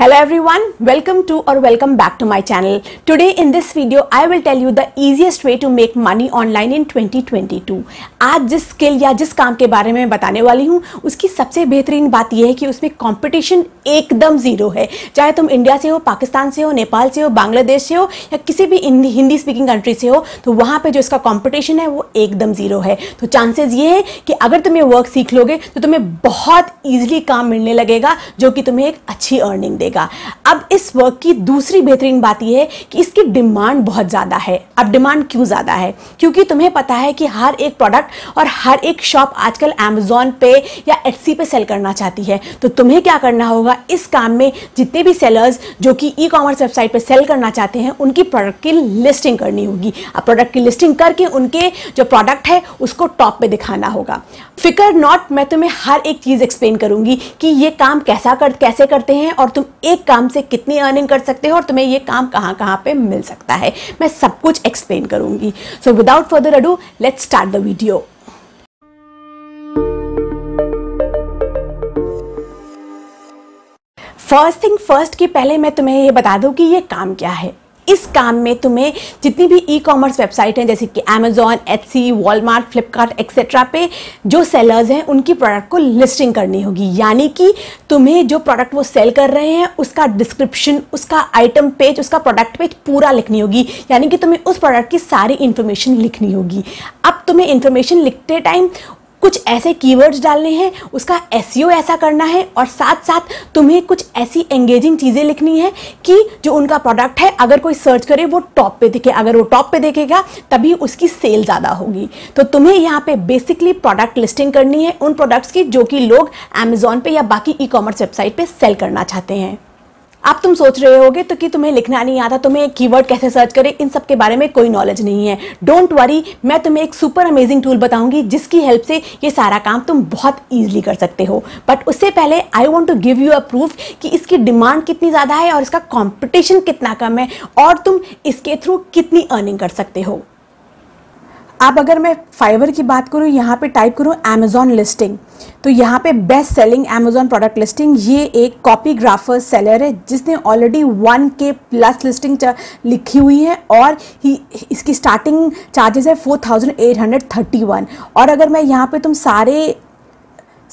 Hello everyone, welcome to or welcome back to my channel. Today in this video I will tell you the easiest way to make money online in 2022. आज जिस skill या जिस काम के बारे में बताने वाली हूँ उसकी सबसे बेहतरीन बात यह है कि उसमें कंपटीशन एकदम ज़ीरो है. चाहे तुम इंडिया से हो, पाकिस्तान से हो, नेपाल से हो, बांग्लादेश से हो या किसी भी हिंदी स्पीकिंग कंट्री से हो, तो वहाँ पर जो इसका कॉम्पिटिशन है वो एकदम ज़ीरो है. तो चांसेस ये है कि अगर तुम ये वर्क सीख लोगे तो तुम्हें बहुत ईजिली काम मिलने लगेगा जो कि तुम्हें एक अच्छी अर्निंग दे. अब इस वर्क की दूसरी बेहतरीन बात यह है कि इसकी डिमांड बहुत ज्यादा है. अब डिमांड क्यों ज्यादा है? क्योंकि तुम्हें पता है कि हर एक प्रोडक्ट और हर एक शॉप आजकल Amazon पे या Etsy पे सेल करना चाहती है. तो तुम्हें क्या करना होगा, इस काम में जितने भी सेलर्स जो कि ई-कॉमर्स वेबसाइट पे सेल करना चाहते हैं उनकी प्रोडक्ट की लिस्टिंग करनी होगी. अब प्रोडक्ट की लिस्टिंग करके उनके जो प्रोडक्ट है उसको टॉप पे दिखाना होगा. फिकर नॉट, मैं तुम्हें हर एक चीज एक्सप्लेन करूंगी कि ये काम कैसे करते हैं और तुम एक काम से कितनी अर्निंग कर सकते हो और तुम्हें ये काम कहाँ पे मिल सकता है. मैं सब कुछ एक्सप्लेन करूंगी. So without further ado let's start the video. First thing first कि पहले मैं तुम्हें ये बता दूं कि ये काम क्या है. इस काम में तुम्हें जितनी भी ई कॉमर्स वेबसाइट हैं जैसे कि Amazon, Etsy, Walmart, Flipkart etcetera पे जो सेलर्स हैं उनकी प्रोडक्ट को लिस्टिंग करनी होगी. यानी कि तुम्हें जो प्रोडक्ट वो सेल कर रहे हैं उसका डिस्क्रिप्शन, उसका आइटम पेज, उसका प्रोडक्ट पेज पूरा लिखनी होगी. यानी कि तुम्हें उस प्रोडक्ट की सारी इन्फॉर्मेशन लिखनी होगी. अब तुम्हें इन्फॉर्मेशन लिखते टाइम कुछ ऐसे कीवर्ड्स डालने हैं, उसका एसईओ ऐसा करना है और साथ साथ तुम्हें कुछ ऐसी एंगेजिंग चीज़ें लिखनी है कि जो उनका प्रोडक्ट है अगर कोई सर्च करे वो टॉप पे दिखे. अगर वो टॉप पे देखेगा तभी उसकी सेल ज़्यादा होगी. तो तुम्हें यहाँ पे बेसिकली प्रोडक्ट लिस्टिंग करनी है उन प्रोडक्ट्स की जो कि लोग Amazon पे या बाकी ई कॉमर्स वेबसाइट पर सेल करना चाहते हैं. अब तुम सोच रहे होगे तो कि तुम्हें लिखना नहीं आता, तुम्हें कीवर्ड कैसे सर्च करें, इन सब के बारे में कोई नॉलेज नहीं है. डोंट वरी, मैं तुम्हें एक सुपर अमेजिंग टूल बताऊंगी जिसकी हेल्प से ये सारा काम तुम बहुत ईजिली कर सकते हो. बट उससे पहले I want to give you a proof कि इसकी डिमांड कितनी ज़्यादा है और इसका कॉम्पिटिशन कितना कम है और तुम इसके थ्रू कितनी अर्निंग कर सकते हो. अब अगर मैं फाइवर की बात करूँ, यहाँ पे टाइप करूँ Amazon लिस्टिंग, तो यहाँ पे best selling Amazon product listing. ये एक कॉपी ग्राफर सेलर है जिसने ऑलरेडी 1K प्लस लिस्टिंग लिखी हुई है और इसकी स्टार्टिंग चार्जेस है 4831. और अगर मैं यहाँ पे तुम सारे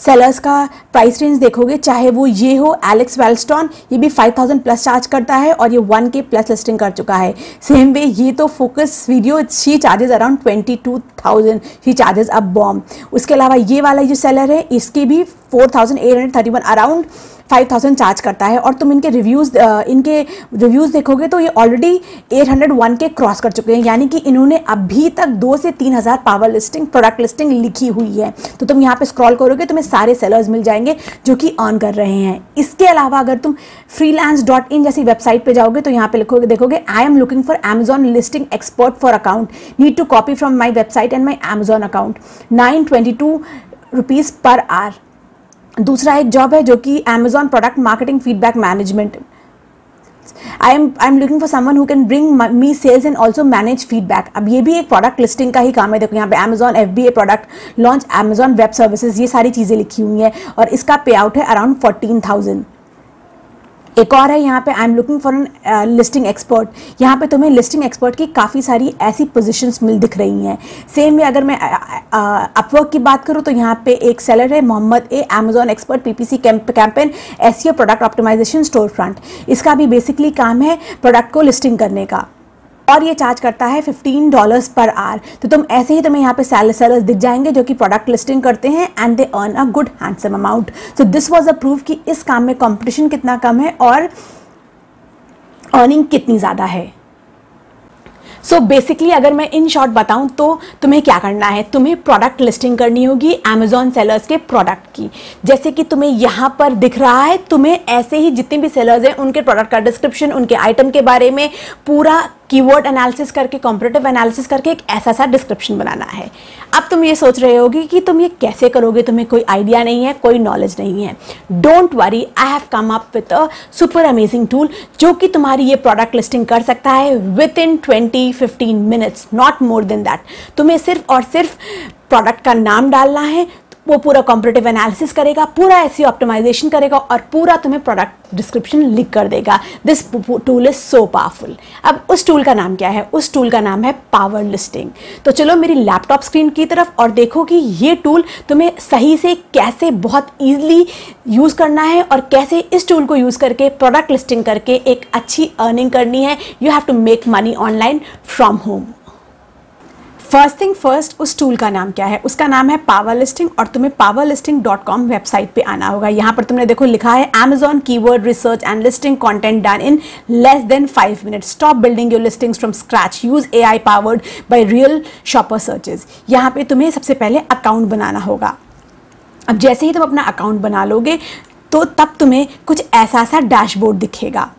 सेलर्स का प्राइस रेंज देखोगे, चाहे वो ये हो एलेक्स वेल्स्टॉन, ये भी 5000 प्लस चार्ज करता है और ये 1K प्लस लिस्टिंग कर चुका है. सेम वे ये तो focus video, she charges around 22000, she charges a bomb. उसके अलावा ये वाला जो सेलर है इसकी भी 4831 अराउंड 5000 चार्ज करता है. और तुम इनके रिव्यूज़ देखोगे तो ये ऑलरेडी 801 के क्रॉस कर चुके हैं. यानी कि इन्होंने अभी तक 2 से 3000 पावर लिस्टिंग प्रोडक्ट लिस्टिंग लिखी हुई है. तो तुम यहाँ पे स्क्रॉल करोगे तुम्हें सारे सेलर्स मिल जाएंगे जो कि अर्न कर रहे हैं. इसके अलावा अगर तुम Freelance.in जैसी वेबसाइट पर जाओगे तो यहाँ पे लिखोगे, देखोगे I am looking for Amazon listing expert for account, need to copy from my website and my Amazon account, 922 rupees per hour. दूसरा एक जॉब है जो कि Amazon product marketing feedback management, I am looking for someone who can bring me sales and also manage feedback. अब ये भी एक product listing का ही काम है. देखो यहाँ पे Amazon FBA product launch, Amazon web services, ये सारी चीज़ें लिखी हुई हैं और इसका पे आउट है अराउंड 14000. एक और है यहाँ पे I am looking for an listing expert. यहाँ पे तुम्हें लिस्टिंग एक्सपर्ट की काफ़ी सारी ऐसी पोजीशंस मिल दिख रही हैं. सेम वे अगर मैं Upwork की बात करूँ तो यहाँ पे एक सेलर है Mohammad A, Amazon expert PPC campaign, SEO product optimisation, store front. इसका भी बेसिकली काम है प्रोडक्ट को लिस्टिंग करने का और ये चार्ज करता है $15 पर आर. तो तुम ऐसे ही तुम्हें यहाँ पे सेलर्स दिख जाएंगे जो कि प्रोडक्ट लिस्टिंग करते हैं and they earn a good handsome amount. So this was a proof कि इस काम में कंपटीशन कितना कम है और अर्निंग कितनी ज़्यादा है. सो बेसिकली अगर मैं इन शॉर्ट बताऊं तो तुम्हें क्या करना है, तुम्हें प्रोडक्ट लिस्टिंग करनी होगी Amazon सेलर्स के प्रोडक्ट की. जैसे कि तुम्हें यहाँ पर दिख रहा है, तुम्हें ऐसे ही जितने भी सेलर्स हैं उनके प्रोडक्ट का डिस्क्रिप्शन, उनके आइटम के बारे में पूरा कीवर्ड एनालिसिस करके, कॉम्पिटिटिव एनालिसिस करके एक ऐसा सा डिस्क्रिप्शन बनाना है. अब तुम ये सोच रहे होगे कि तुम ये कैसे करोगे, तुम्हें कोई आइडिया नहीं है, कोई नॉलेज नहीं है. Don't worry, I have come up with a super amazing tool जो कि तुम्हारी ये प्रोडक्ट लिस्टिंग कर सकता है within 20-15 minutes, not more than that. तुम्हें सिर्फ और सिर्फ प्रोडक्ट का नाम डालना है, वो पूरा कॉम्पिटिटिव एनालिसिस करेगा, पूरा एसईओ ऑप्टिमाइजेशन करेगा और पूरा तुम्हें प्रोडक्ट डिस्क्रिप्शन लिख कर देगा। This tool is so powerful. अब उस टूल का नाम क्या है? उस टूल का नाम है पावर लिस्टिंग। तो चलो मेरी लैपटॉप स्क्रीन की तरफ और देखो कि ये टूल तुम्हें सही से कैसे बहुत ईजिली यूज़ करना है और कैसे इस टूल को यूज़ करके प्रोडक्ट लिस्टिंग करके एक अच्छी अर्निंग करनी है। You have to make money online from home. First thing first, उस टूल का नाम क्या है? उसका नाम है पावर लिस्टिंग और तुम्हें powerlisting.com वेबसाइट पे आना होगा। यहाँ पर तुमने देखो लिखा है Amazon keyword research and listing content done in less than 5 minutes, stop building your listings from scratch, use AI powered by real shopper searches. यहाँ पे तुम्हें सबसे पहले अकाउंट बनाना होगा। अब जैसे ही तुम अपना अकाउंट बना लोगे तो तब तुम्हें कुछ ऐसा सा डैशबोर्ड दिखेगा।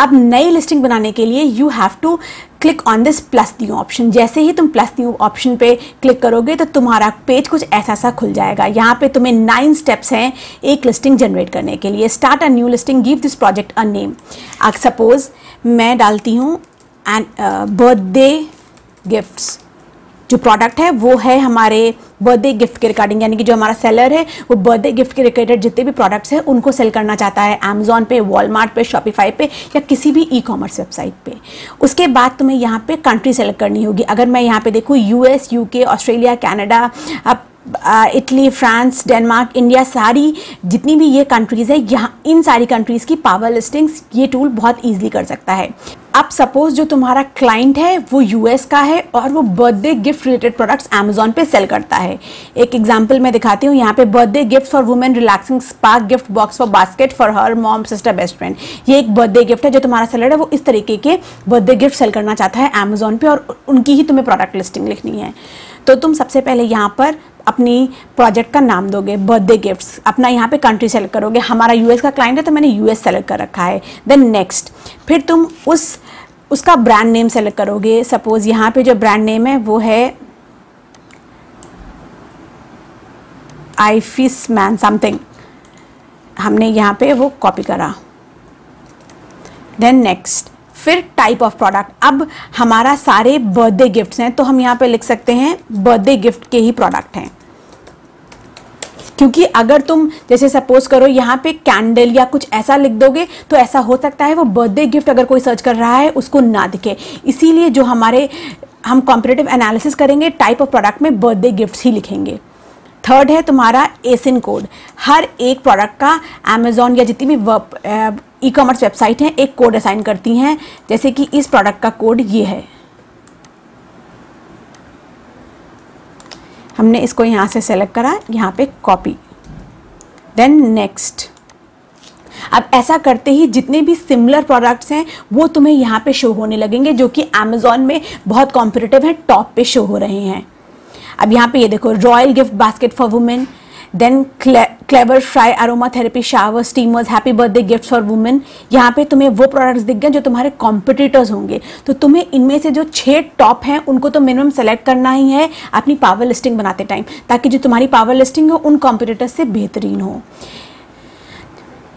अब नई लिस्टिंग बनाने के लिए you have to click on this plus new option. जैसे ही तुम प्लस न्यू ऑप्शन पे क्लिक करोगे तो तुम्हारा पेज कुछ ऐसा सा खुल जाएगा। यहाँ पे तुम्हें 9 स्टेप्स हैं एक लिस्टिंग जनरेट करने के लिए। Start a new listing, give this project a name. Suppose मैं डालती हूँ एंड बर्थडे गिफ्ट्स। जो प्रोडक्ट है वो है हमारे बर्थडे गिफ्ट के रिगार्डिंग, यानी कि जो हमारा सेलर है वो बर्थडे गिफ्ट के रिलेटेड जितने भी प्रोडक्ट्स हैं उनको सेल करना चाहता है Amazon पे, Walmart पे, Shopify पे या किसी भी ई-कॉमर्स वेबसाइट पे। उसके बाद तुम्हें यहाँ पे कंट्री सेलेक्ट करनी होगी। अगर मैं यहाँ पे देखूँ US, UK, Australia, Canada, Italy, France, Denmark, India, सारी जितनी भी ये कंट्रीज़ है, यहाँ इन सारी कंट्रीज़ की पावर लिस्टिंग्स ये टूल बहुत ईजिली कर सकता है। अब सपोज़ जो तुम्हारा क्लाइंट है वो US का है और वो birthday gift related products Amazon पे सेल करता है। एक एग्जांपल मैं दिखाती हूँ। यहाँ पे birthday gift for women, relaxing spa, gift box for basket for her mom, sister, best friend. ये एक बर्थडे गिफ्ट है। जो तुम्हारा सेलर है वो इस तरीके के बर्थडे गिफ्ट सेल करना चाहता है Amazon पे और उनकी ही तुम्हें प्रोडक्ट लिस्टिंग लिखनी है। तो तुम सबसे पहले यहाँ पर अपनी प्रोजेक्ट का नाम दोगे बर्थडे गिफ्ट्स, अपना यहाँ पे कंट्री सेलेक्ट करोगे। हमारा US का क्लाइंट है तो मैंने US सेलेक्ट कर रखा है। देन नेक्स्ट, फिर तुम उसका ब्रांड नेम सेलेक्ट करोगे। सपोज़ यहाँ पे जो ब्रांड नेम है वो है आईफिस मैन समथिंग, हमने यहाँ पे वो कॉपी करा। देन नेक्स्ट, फिर टाइप ऑफ प्रोडक्ट। अब हमारा सारे बर्थडे गिफ्ट्स हैं तो हम यहाँ पे लिख सकते हैं बर्थडे गिफ्ट के ही प्रोडक्ट हैं, क्योंकि अगर तुम जैसे सपोज करो यहाँ पे कैंडल या कुछ ऐसा लिख दोगे तो ऐसा हो सकता है वो बर्थडे गिफ्ट अगर कोई सर्च कर रहा है उसको ना दिखे। इसीलिए जो हम कॉम्पिटिटिव एनालिसिस करेंगे टाइप ऑफ प्रोडक्ट में बर्थडे गिफ्ट्स ही लिखेंगे। थर्ड है तुम्हारा एसिन कोड। हर एक प्रोडक्ट का Amazon या जितनी भी ई-कॉमर्स वेबसाइट है एक कोड असाइन करती हैं, जैसे कि इस प्रोडक्ट का कोड ये है, हमने इसको यहाँ से सेलेक्ट करा, यहाँ पे कॉपी। देन नेक्स्ट, अब ऐसा करते ही जितने भी सिमिलर प्रोडक्ट्स हैं वो तुम्हें यहाँ पे शो होने लगेंगे, जो कि Amazon में बहुत कॉम्पिटिटिव है, टॉप पे शो हो रहे हैं। अब यहाँ पे ये देखो royal gift basket for women, then clever fry aromatherapy shower steamers, happy birthday gifts for women. यहाँ पे तुम्हें वो प्रोडक्ट्स दिख गए जो तुम्हारे कॉम्पिटिटर्स होंगे, तो तुम्हें इनमें से जो 6 टॉप हैं उनको तो मिनिमम सेलेक्ट करना ही है अपनी पावर लिस्टिंग बनाते टाइम, ताकि जो तुम्हारी पावर लिस्टिंग हो उन कॉम्पिटिटर्स से बेहतरीन हो।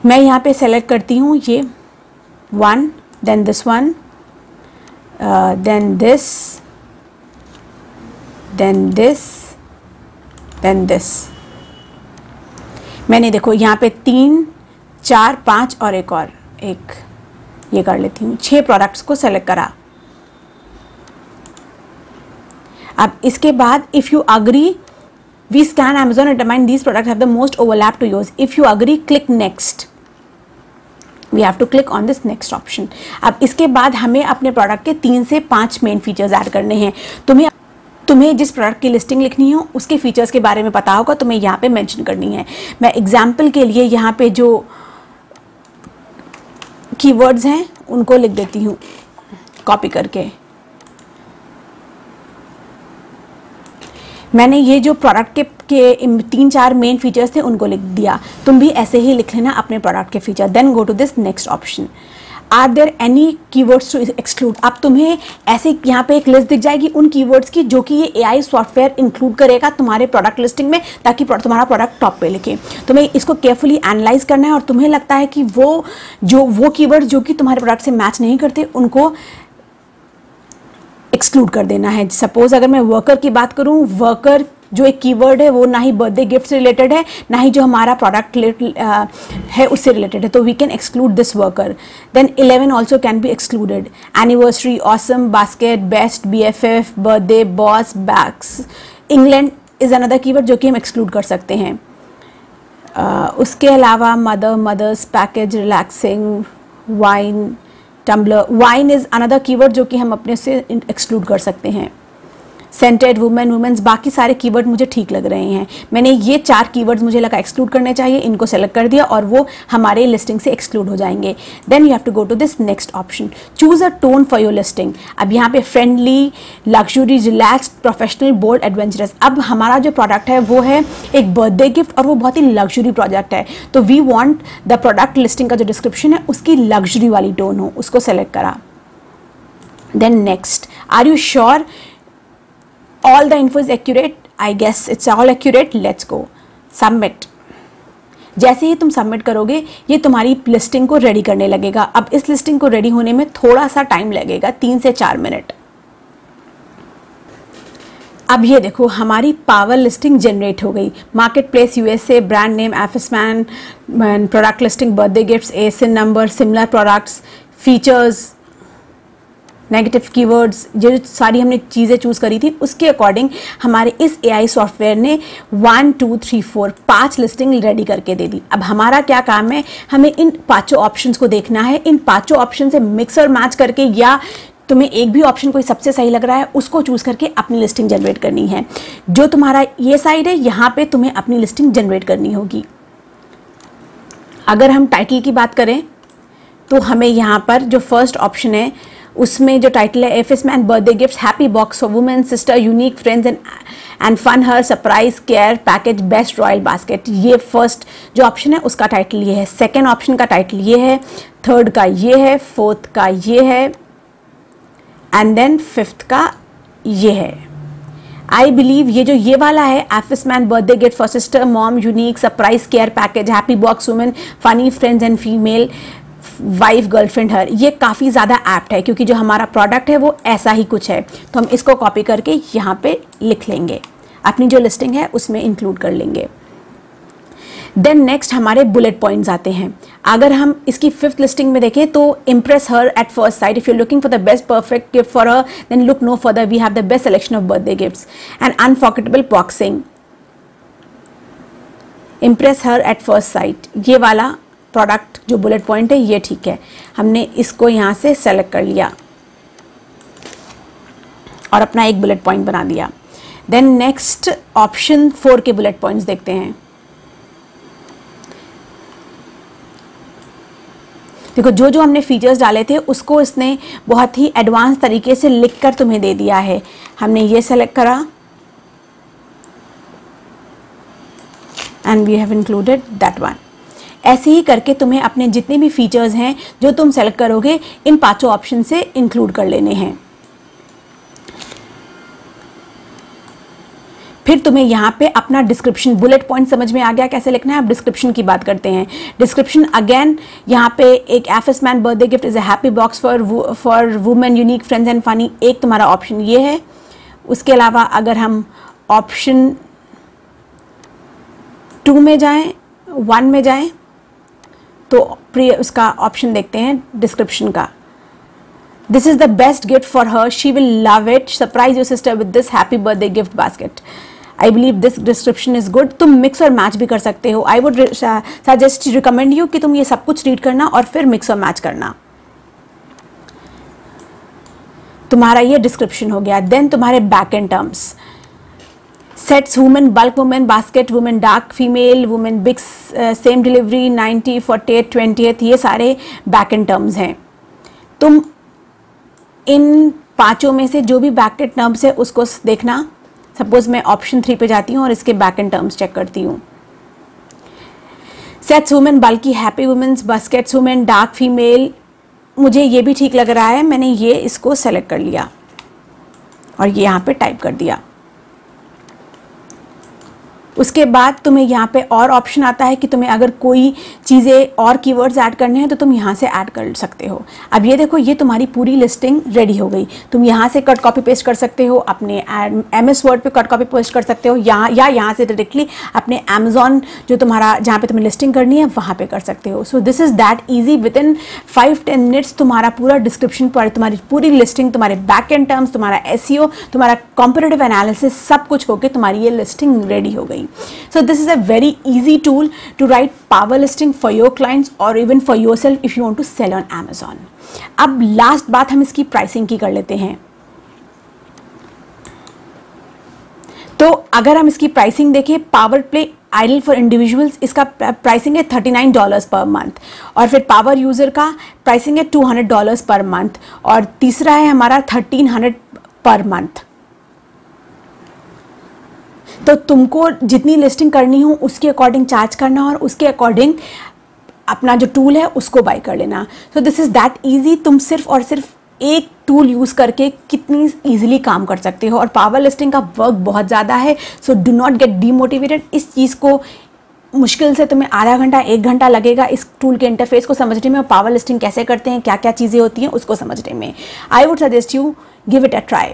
मैं यहाँ पर सेलेक्ट करती हूँ ये 1, then this 1, then this, then this, then this. मैंने देखो यहाँ पे 3, 4, 5 और एक ये कर लेती हूँ, 6 प्रोडक्ट्स को सेलेक्ट करा। अब इसके बाद if you agree we scan Amazon and determine these products have the most overlap to yours. If you agree, click next. We have to click on this next option. अब इसके बाद हमें अपने प्रोडक्ट के 3 से 5 मेन फीचर्स ऐड करने हैं। तुम्हें जिस प्रोडक्ट की लिस्टिंग लिखनी हो उसके फीचर्स के बारे में पता होगा, तुम्हें यहाँ पे मेंशन करनी है। मैं एग्जांपल के लिए यहाँ पे जो कीवर्ड्स हैं उनको लिख देती हूँ कॉपी करके। मैंने ये जो प्रोडक्ट के 3-4 मेन फीचर्स थे उनको लिख दिया, तुम भी ऐसे ही लिख लेना अपने प्रोडक्ट के feature. Then go to this next option, are there any keywords to exclude. अब तुम्हें ऐसे यहाँ पे एक लिस्ट दिख जाएगी उन कीवर्ड्स की जो कि ये AI सॉफ्टवेयर इंक्लूड करेगा तुम्हारे प्रोडक्ट लिस्टिंग में, ताकि तुम्हारा प्रोडक्ट टॉप पे लिखे। तुम्हें इसको केयरफुली एनालाइज करना है और तुम्हें लगता है कि वो कीवर्ड्स जो कि तुम्हारे प्रोडक्ट से मैच नहीं करते उनको एक्सक्लूड कर देना है। सपोज अगर मैं वर्कर की बात करूँ, वर्कर जो एक कीवर्ड है वो ना ही बर्थडे गिफ्ट से रिलेटेड है, ना ही जो हमारा प्रोडक्ट है उससे रिलेटेड है, तो we can exclude this worker. Then 11 also can be excluded. Anniversary, awesome, basket, best, BFF, birthday, boss, backs. England is another keyword जो कि हम एक्सक्लूड कर सकते हैं. उसके अलावा mother, mothers, package, relaxing, wine, tumbler. Wine is another keyword जो कि हम अपने से एक्सक्लूड कर सकते हैं. Scented, women, women's. बाकी सारे कीवर्ड मुझे ठीक लग रहे हैं. मैंने ये चार कीवर्ड्स मुझे लगा एक्सक्लूड करने चाहिए, इनको सेलेक्ट कर दिया और वो हमारे लिस्टिंग से एक्सक्लूड हो जाएंगे. Then you have to go to this next option, choose a tone for your listing. अब यहाँ पे friendly, luxury, relaxed, professional, bold, adventurous. अब हमारा जो प्रोडक्ट है वो है एक बर्थडे गिफ्ट और वो बहुत ही लग्जरी प्रोडक्ट है, तो we want the product listing का जो डिस्क्रिप्शन है उसकी लग्जरी वाली टोन हो, उसको सेलेक्ट करा. Then next, are you sure all the info is accurate? I guess it's all accurate. Let's go. Submit. जैसे ही तुम सबमिट करोगे ये तुम्हारी लिस्टिंग को रेडी करने लगेगा. अब इस लिस्टिंग को रेडी होने में थोड़ा सा टाइम लगेगा, 3 से 4 मिनट. अब ये देखो हमारी पावर लिस्टिंग जनरेट हो गई. Marketplace, USA, brand name, एफएसमैन, product listing, birthday gifts, ASN number, similar products, features, negative keywords. जो सारी हमने चीज़ें चूज़ करी थी उसके अकॉर्डिंग हमारे इस AI सॉफ्टवेयर ने 1, 2, 3, 4, 5 लिस्टिंग रेडी करके दे दी. अब हमारा क्या काम है, हमें इन पाँचों ऑप्शंस को देखना है. इन पाँचों ऑप्शन से मिक्स और मैच करके, या तुम्हें एक भी ऑप्शन कोई सबसे सही लग रहा है उसको चूज़ करके अपनी लिस्टिंग जनरेट करनी है. जो तुम्हारा ये साइड है यहाँ पर तुम्हें अपनी लिस्टिंग जनरेट करनी होगी. अगर हम टाइटल की बात करें तो हमें यहाँ पर जो फर्स्ट ऑप्शन है उसमें जो टाइटल है, एफएसमैन, birthday gifts, happy box for women, sister, unique, friends and fun, her, surprise, care, package, best, royal basket. ये फर्स्ट जो ऑप्शन है उसका टाइटल ये है, सेकंड ऑप्शन का टाइटल ये है, थर्ड का ये है, फोर्थ का ये है एंड देन फिफ्थ का ये है. आई बिलीव ये जो ये वाला है, एफएसमैन, birthday gift for sister, mom, unique, surprise, care, package, happy box, women, funny, friends and female, wife, girlfriend, her, ये काफ़ी ज़्यादा ऐप्ट है क्योंकि जो हमारा प्रोडक्ट है वो ऐसा ही कुछ है. तो हम इसको कॉपी करके यहाँ पे लिख लेंगे, अपनी जो लिस्टिंग है उसमें इंक्लूड कर लेंगे. देन नेक्स्ट हमारे बुलेट पॉइंट्स आते हैं. अगर हम इसकी फिफ्थ लिस्टिंग में देखें तो impress her at first sight, if you looking for the best perfect gift for her then look no for the, we have the best selection of birthday gifts and unforgettable boxing. Impress her at first sight, ये वाला product जो bullet point है ये ठीक है, हमने इसको यहाँ से सेलेक्ट कर लिया और अपना एक बुलेट पॉइंट बना दिया. देन नेक्स्ट ऑप्शन 4 के बुलेट पॉइंट्स देखते हैं. देखो जो जो हमने फीचर्स डाले थे उसको इसने बहुत ही एडवांस तरीके से लिख कर तुम्हें दे दिया है. हमने ये सेलेक्ट करा and we have included that one. ऐसे ही करके तुम्हें अपने जितने भी फीचर्स हैं जो तुम सेलेक्ट करोगे इन पांचों ऑप्शन से इंक्लूड कर लेने हैं. फिर तुम्हें यहाँ पे अपना डिस्क्रिप्शन, बुलेट पॉइंट समझ में आ गया कैसे लिखना है. अब डिस्क्रिप्शन की बात करते हैं. डिस्क्रिप्शन अगेन यहाँ पे एक एफएसमैन, birthday gift is a happy box for women, unique, friends and funny, एक तुम्हारा ऑप्शन ये है. उसके अलावा अगर हम ऑप्शन 2 में जाएँ, 1 में जाएँ तो उसका ऑप्शन देखते हैं डिस्क्रिप्शन का. This is the best gift for her, she will love it, surprise your sister with this happy birthday gift basket, I believe this description is good. तुम मिक्स और मैच भी कर सकते हो. I would suggest, recommend you कि तुम ये सब कुछ रीड करना और फिर मिक्स और मैच करना. तुम्हारा ये डिस्क्रिप्शन हो गया. देन तुम्हारे back end terms, sets, women, bulk, women, basket, women, dark, female, women, big, same delivery, 90, 48, 20th, ये सारे बैक एंड टर्म्स हैं. तुम इन पाँचों में से जो भी बैक एंड टर्म्स है उसको देखना. सपोज मैं ऑप्शन 3 पे जाती हूँ और इसके बैक एंड टर्म्स चेक करती हूँ. सेट्स, वुमेन, बल्कि, happy women's, baskets, women, dark, female, मुझे ये भी ठीक लग रहा है. मैंने ये इसको सेलेक्ट कर लिया और ये यहाँ पर टाइप कर दिया. उसके बाद तुम्हें यहाँ पे और ऑप्शन आता है कि तुम्हें अगर कोई चीज़ें और कीवर्ड्स ऐड करने हैं तो तुम यहाँ से ऐड कर सकते हो। अब ये देखो, ये तुम्हारी पूरी लिस्टिंग रेडी हो गई। तुम यहाँ से कट कॉपी पेस्ट कर सकते हो, अपने MS वर्ड पे कट कॉपी पेस्ट कर सकते हो, या यहाँ से डायरेक्टली अपने Amazon जो तुम्हारा जहाँ पे तुम्हें लिस्टिंग करनी है वहाँ पे कर सकते हो। So this is that easy. Within 5-10 minutes तुम्हारा पूरा डिस्क्रिप्शन पर तुम्हारी पूरी लिस्टिंग, तुम्हारे बैक एंड टर्म्स, तुम्हारा SEO, तुम्हारा कॉम्पिटिटिव एनालिसिस सब कुछ होकर तुम्हारी ये लिस्टिंग रेडी हो गई। So this is a very easy tool to write power listing for your clients और even for yourself if you want to sell on Amazon। अब लास्ट बात हम इसकी प्राइसिंग की कर लेते हैं। तो अगर हम इसकी प्राइसिंग देखें, power play idle for individuals इसका प्राइसिंग है $39 पर मंथ, और फिर पावर यूज़र का प्राइसिंग है $200 पर मंथ, और तीसरा है हमारा 1300 पर मंथ। तो तुमको जितनी लिस्टिंग करनी हो उसके अकॉर्डिंग चार्ज करना और उसके अकॉर्डिंग अपना जो टूल है उसको बाय कर लेना। So this is that easy. तुम सिर्फ और सिर्फ एक टूल यूज़ करके कितनी ईजिली काम कर सकते हो। और पावर लिस्टिंग का वर्क बहुत ज़्यादा है, so do not get demotivated. इस चीज़ को मुश्किल से तुम्हें आधा घंटा 1 घंटा लगेगा इस टूल के इंटरफेस को समझने में और पावर लिस्टिंग कैसे करते हैं, क्या क्या चीज़ें होती हैं उसको समझने में। I would suggest you give it a try.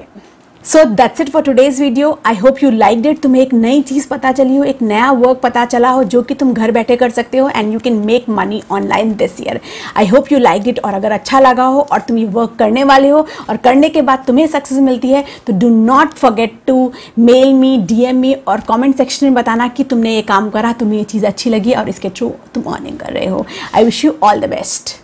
So that's it for today's video. I hope you liked it. तुम्हें एक नई चीज़ पता चली हो, एक नया वर्क पता चला हो जो कि तुम घर बैठे कर सकते हो and you can make money online this year. I hope you liked it. और अगर अच्छा लगा हो और तुम ये वर्क करने वाले हो और करने के बाद तुम्हें सक्सेस मिलती है तो do not forget to mail me, DM me और कॉमेंट सेक्शन में बताना कि तुमने ये काम करा, तुम्हें ये चीज़ अच्छी लगी और इसके थ्रू तुम अर्निंग कर रहे हो। I wish you all the best.